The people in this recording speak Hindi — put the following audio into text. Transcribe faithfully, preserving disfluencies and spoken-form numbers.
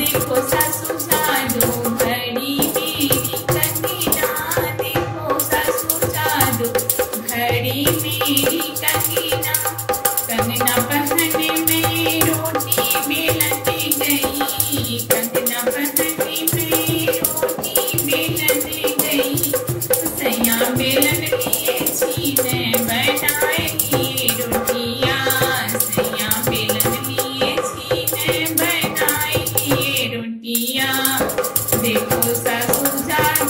देखो सासू जान।